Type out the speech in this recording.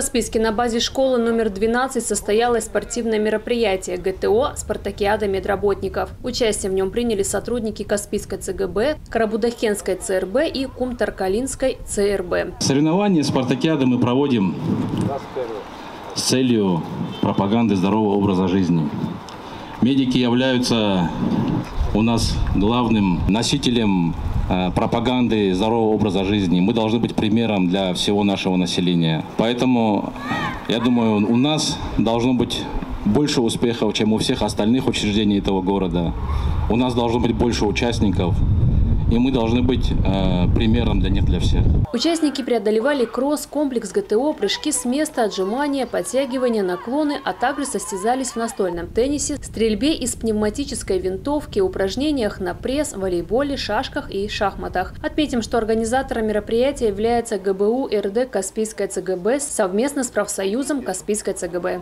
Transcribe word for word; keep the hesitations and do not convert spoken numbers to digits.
Каспийске на базе школы номер двенадцать состоялось спортивное мероприятие «ГТО. Спартакиада медработников». Участие в нем приняли сотрудники Каспийской ЦГБ, Карабудахенской ЦРБ и Кумтаркалинской ЦРБ. Соревнования «Спартакиады» мы проводим с целью пропаганды здорового образа жизни. Медики являются у нас главным носителем пропаганды здорового образа жизни. Мы должны быть примером для всего нашего населения. Поэтому, я думаю, у нас должно быть больше успехов, чем у всех остальных учреждений этого города. У нас должно быть больше участников. И мы должны быть э, примером для них, для всех. Участники преодолевали кросс, комплекс ГТО, прыжки с места, отжимания, подтягивания, наклоны, а также состязались в настольном теннисе, стрельбе из пневматической винтовки, упражнениях на пресс, волейболе, шашках и шахматах. Отметим, что организатором мероприятия является ГБУ эр дэ Каспийская ЦГБ совместно с профсоюзом Каспийской ЦГБ.